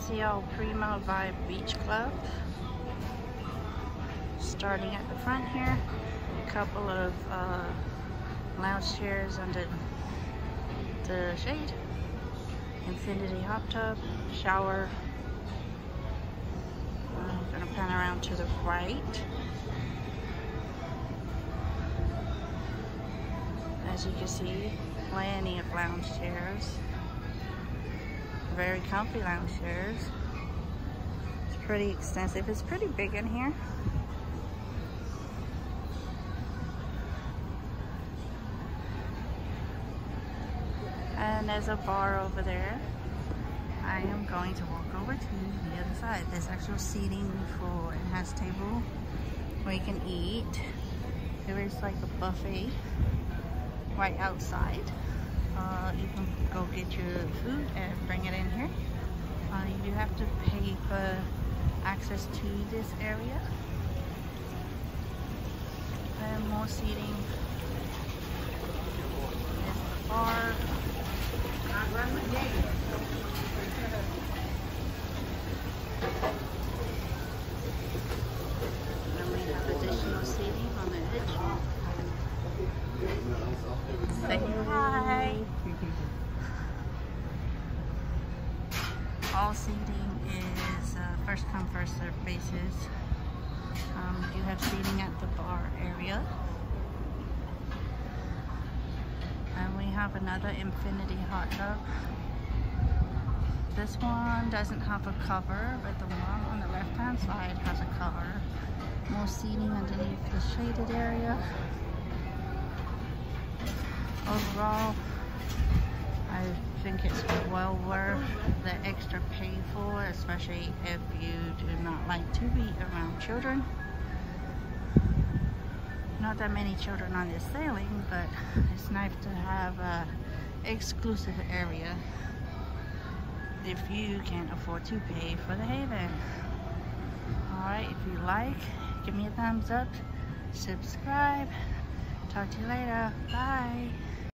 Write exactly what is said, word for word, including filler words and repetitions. It's the old Prima Vibe Beach Club. Starting at the front here, a couple of uh, lounge chairs under the shade, infinity hot tub, shower. I'm gonna pan around to the right. As you can see, plenty of lounge chairs. Very comfy lounge chairs. It's pretty extensive. It's pretty big in here. And there's a bar over there. I am going to walk over to the other side. There's actual seating for, it has table where you can eat. There is like a buffet right outside. Uh, you can go get your food and bring it in here. Uh, you do have to pay for access to this area. And more seating. There's the bar. And we have additional seating on the edge. Say hi. All seating is uh, first come, first serve basis. Um, you have seating at the bar area, and we have another infinity hot tub. This one doesn't have a cover, but the one on the left-hand side has a cover. More seating underneath the shaded area. Overall, I think it's well worth the extra pay for, especially if you do not like to be around children. Not that many children on this sailing, but it's nice to have an exclusive area if you can't afford to pay for the haven. Alright, if you like, give me a thumbs up, subscribe. Talk to you later. Bye.